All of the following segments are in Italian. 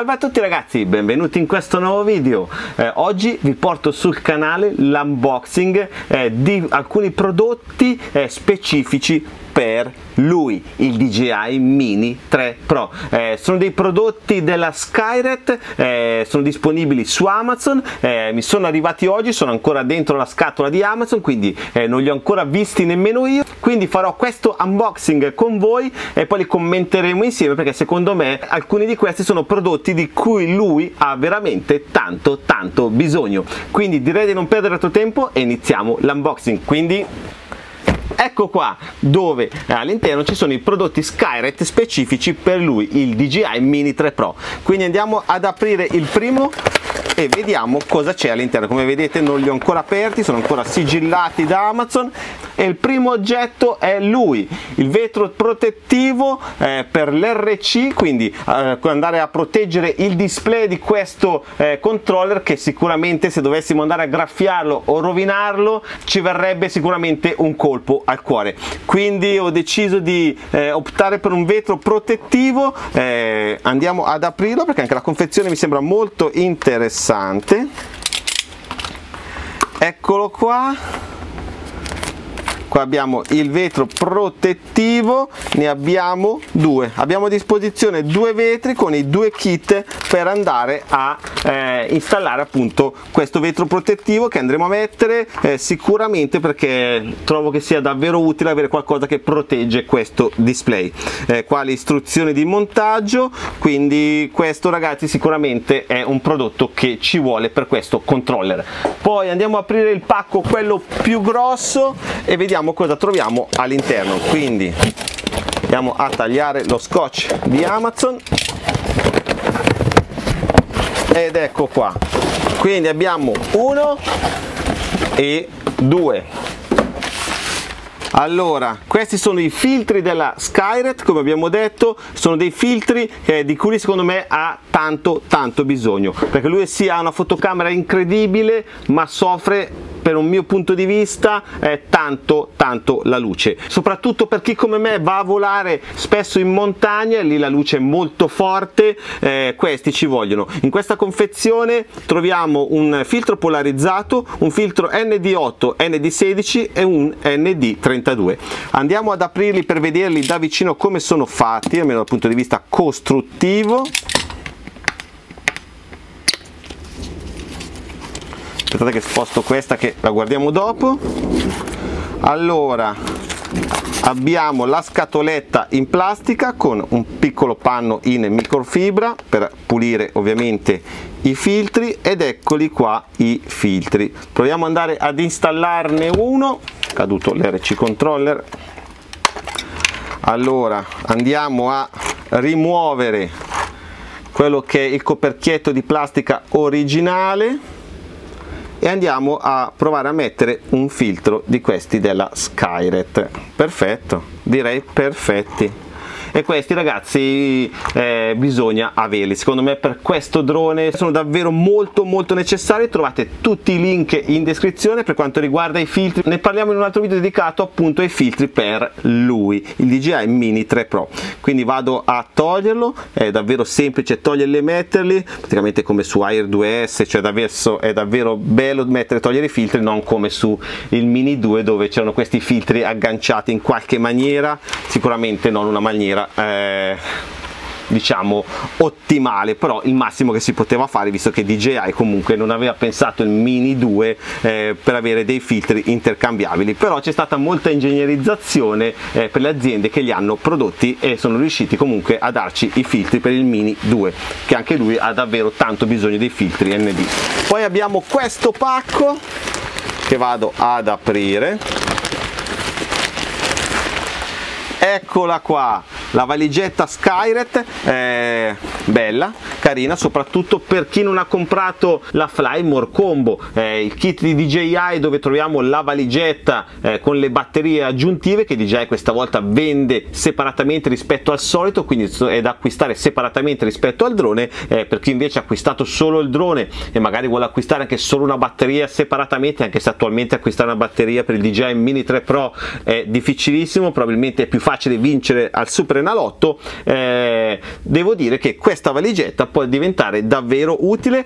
Salve a tutti ragazzi, benvenuti in questo nuovo video. Oggi vi porto sul canale l'unboxing di alcuni prodotti specifici per lui, il DJI Mini 3 Pro. Sono dei prodotti della Skyreat, sono disponibili su Amazon, mi sono arrivati oggi, sono ancora dentro la scatola di Amazon, quindi non li ho ancora visti nemmeno io, quindi farò questo unboxing con voi e poi li commenteremo insieme, perché secondo me alcuni di questi sono prodotti di cui lui ha veramente tanto bisogno. Quindi direi di non perdere altro tempo e iniziamo l'unboxing. Quindi ecco qua, dove all'interno ci sono i prodotti Skyreat specifici per lui, il DJI Mini 3 Pro. Quindi andiamo ad aprire il primo e vediamo cosa c'è all'interno. Come vedete non li ho ancora aperti, sono ancora sigillati da Amazon. E il primo oggetto è lui, il vetro protettivo per l'RC, quindi andare a proteggere il display di questo controller, che sicuramente se dovessimo andare a graffiarlo o rovinarlo ci verrebbe sicuramente un colpo al cuore. Quindi ho deciso di optare per un vetro protettivo. Andiamo ad aprirlo, perché anche la confezione mi sembra molto interessante. Eccolo qua. Qua abbiamo il vetro protettivo, ne abbiamo due, abbiamo a disposizione due vetri con i due kit per andare a installare appunto questo vetro protettivo, che andremo a mettere sicuramente, perché trovo che sia davvero utile avere qualcosa che protegge questo display. Qua le istruzioni di montaggio, quindi questo ragazzi sicuramente è un prodotto che ci vuole per questo controller. Poi andiamo ad aprire il pacco, quello più grosso, e vediamo cosa troviamo all'interno. Quindi andiamo a tagliare lo scotch di Amazon ed ecco qua. Quindi abbiamo uno e due. Allora, questi sono i filtri della Skyreat, come abbiamo detto, sono dei filtri di cui secondo me ha tanto bisogno, perché lui sì ha una fotocamera incredibile, ma soffre, per un mio punto di vista, tanto la luce, soprattutto per chi come me va a volare spesso in montagna, lì la luce è molto forte, questi ci vogliono. In questa confezione troviamo un filtro polarizzato, un filtro ND8, ND16 e un ND32. Andiamo ad aprirli per vederli da vicino come sono fatti, almeno dal punto di vista costruttivo. Aspettate che sposto questa, che la guardiamo dopo. Allora, abbiamo la scatoletta in plastica con un piccolo panno in microfibra per pulire ovviamente i filtri, ed eccoli qua i filtri. Proviamo ad andare ad installarne uno. Caduto l'RC controller. Allora, andiamo a rimuovere quello che è il coperchietto di plastica originale e andiamo a provare a mettere un filtro di questi della Skyreat. Perfetto, direi perfetti. E questi ragazzi bisogna averli, secondo me per questo drone sono davvero molto necessari. Trovate tutti i link in descrizione. Per quanto riguarda i filtri ne parliamo in un altro video dedicato appunto ai filtri per lui, il DJI Mini 3 Pro. Quindi vado a toglierlo, è davvero semplice toglierli e metterli, praticamente come su Air 2S, cioè è davvero bello mettere e togliere i filtri, non come su il Mini 2 dove c'erano questi filtri agganciati in qualche maniera, sicuramente non una maniera diciamo ottimale, però il massimo che si poteva fare, visto che DJI comunque non aveva pensato il Mini 2 per avere dei filtri intercambiabili. Però c'è stata molta ingegnerizzazione per le aziende che li hanno prodotti e sono riusciti comunque a darci i filtri per il Mini 2, che anche lui ha davvero tanto bisogno dei filtri ND. Poi abbiamo questo pacco che vado ad aprire. Eccola qua, la valigetta Skyreat, bella, carina, soprattutto per chi non ha comprato la Flymore Combo, il kit di DJI dove troviamo la valigetta con le batterie aggiuntive, che DJI questa volta vende separatamente rispetto al solito, quindi è da acquistare separatamente rispetto al drone. Per chi invece ha acquistato solo il drone e magari vuole acquistare anche solo una batteria separatamente, anche se attualmente acquistare una batteria per il DJI Mini 3 Pro è difficilissimo, probabilmente è più facile vincere al Super Enalotto, devo dire che questa valigetta può diventare davvero utile.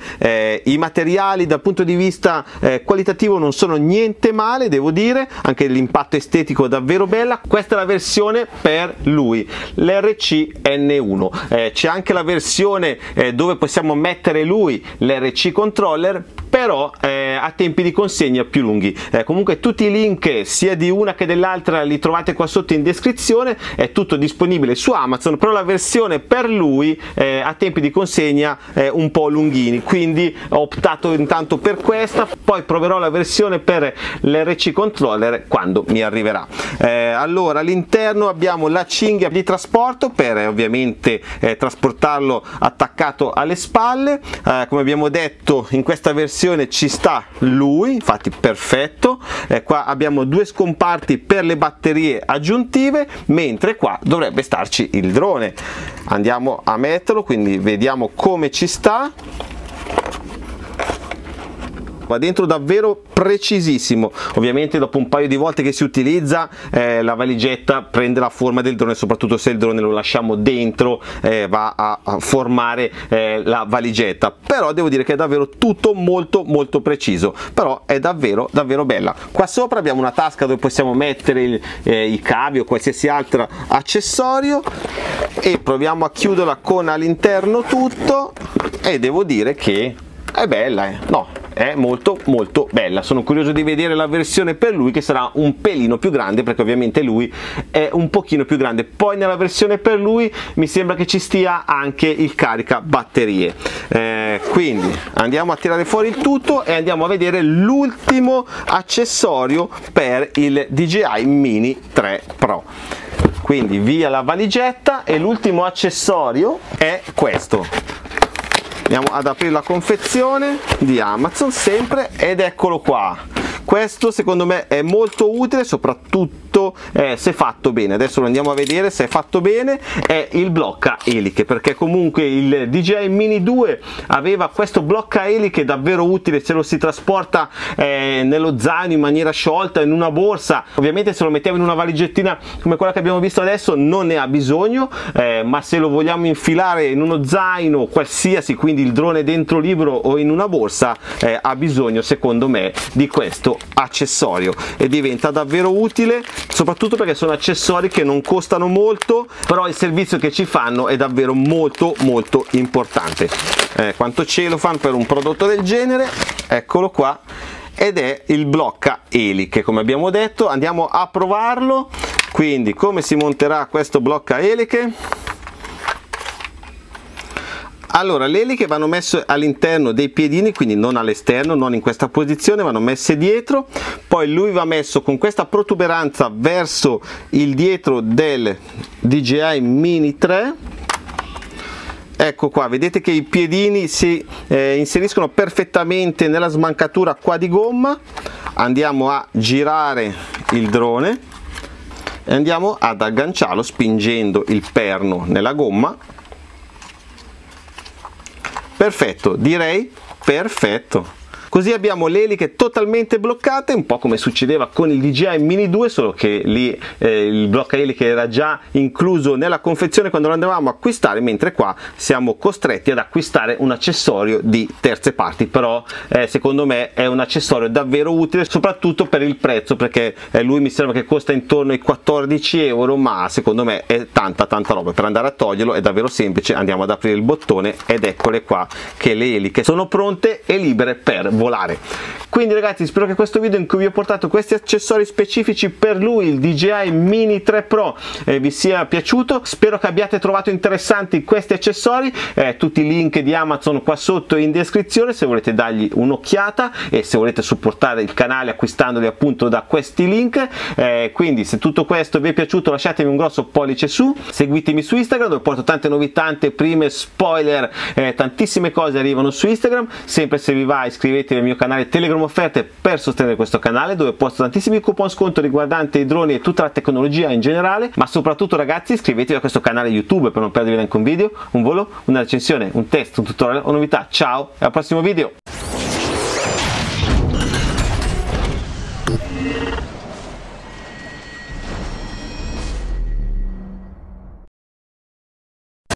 I materiali dal punto di vista qualitativo non sono niente male, devo dire, anche l'impatto estetico è davvero bella. Questa è la versione per lui, l'RC N1. C'è anche la versione dove possiamo mettere lui l'RC controller, però a tempi di consegna più lunghi. Comunque tutti i link sia di una che dell'altra li trovate qua sotto in descrizione, è tutto disponibile su Amazon, però la versione per lui a tempi di consegna un po' lunghini, quindi ho optato intanto per questa, poi proverò la versione per l'RC controller quando mi arriverà. Allora, all'interno abbiamo la cinghia di trasporto per ovviamente trasportarlo attaccato alle spalle. Come abbiamo detto, in questa versione ci sta lui, infatti perfetto. Qua abbiamo due scomparti per le batterie aggiuntive, mentre qua dovrebbe starci il drone. Andiamo a metterlo, quindi vediamo come ci sta. Va dentro davvero precisissimo. Ovviamente dopo un paio di volte che si utilizza la valigetta prende la forma del drone, soprattutto se il drone lo lasciamo dentro va a formare la valigetta, però devo dire che è davvero tutto molto preciso, però è davvero bella. Qua sopra abbiamo una tasca dove possiamo mettere i cavi o qualsiasi altro accessorio, e proviamo a chiuderla con all'interno tutto, e devo dire che è bella, no, è molto bella. Sono curioso di vedere la versione per lui, che sarà un pelino più grande, perché ovviamente lui è un pochino più grande. Poi nella versione per lui mi sembra che ci stia anche il caricabatterie, quindi andiamo a tirare fuori il tutto e andiamo a vedere l'ultimo accessorio per il DJI Mini 3 Pro. Quindi via la valigetta, e l'ultimo accessorio è questo. Andiamo ad aprire la confezione di Amazon sempre, ed eccolo qua. Questo secondo me è molto utile, soprattutto se fatto bene. Adesso lo andiamo a vedere se è fatto bene. È il blocca eliche, perché comunque il DJI Mini 2 aveva questo blocca eliche davvero utile, se lo si trasporta nello zaino in maniera sciolta, in una borsa. Ovviamente se lo mettiamo in una valigettina come quella che abbiamo visto adesso non ne ha bisogno, ma se lo vogliamo infilare in uno zaino qualsiasi, quindi il drone dentro libro o in una borsa, ha bisogno secondo me di questo accessorio, e diventa davvero utile, soprattutto perché sono accessori che non costano molto, però il servizio che ci fanno è davvero molto importante. Quanto celofan per un prodotto del genere. Eccolo qua, ed è il blocca eliche, come abbiamo detto. Andiamo a provarlo, quindi come si monterà questo blocca eliche. Allora, le eliche vanno messe all'interno dei piedini, quindi non all'esterno, non in questa posizione, vanno messe dietro. Poi lui va messo con questa protuberanza verso il dietro del DJI Mini 3. Ecco qua, vedete che i piedini si inseriscono perfettamente nella smancatura qua di gomma. Andiamo a girare il drone e andiamo ad agganciarlo spingendo il perno nella gomma. Perfetto, direi perfetto. Così abbiamo le eliche totalmente bloccate, un po' come succedeva con il DJI Mini 2, solo che lì il blocca eliche era già incluso nella confezione quando lo andavamo a acquistare, mentre qua siamo costretti ad acquistare un accessorio di terze parti. Però secondo me è un accessorio davvero utile, soprattutto per il prezzo, perché lui mi sembra che costa intorno ai 14 euro, ma secondo me è tanta roba. Per andare a toglierlo è davvero semplice, andiamo ad aprire il bottone ed eccole qua che le eliche sono pronte e libere per voi. Quindi ragazzi, spero che questo video in cui vi ho portato questi accessori specifici per lui, il DJI Mini 3 Pro, vi sia piaciuto. Spero che abbiate trovato interessanti questi accessori. Tutti i link di Amazon qua sotto in descrizione se volete dargli un'occhiata, e se volete supportare il canale acquistandoli appunto da questi link. Quindi se tutto questo vi è piaciuto lasciatemi un grosso pollice su, seguitemi su Instagram dove porto tante novità, anteprime, spoiler, tantissime cose arrivano su Instagram. Sempre se vi va iscrivetevi nel mio canale Telegram Offerte per sostenere questo canale, dove posto tantissimi coupon sconto riguardanti i droni e tutta la tecnologia in generale. Ma soprattutto ragazzi, iscrivetevi a questo canale YouTube per non perdervi neanche un video, un volo, una recensione, un test, un tutorial o novità. Ciao e al prossimo video.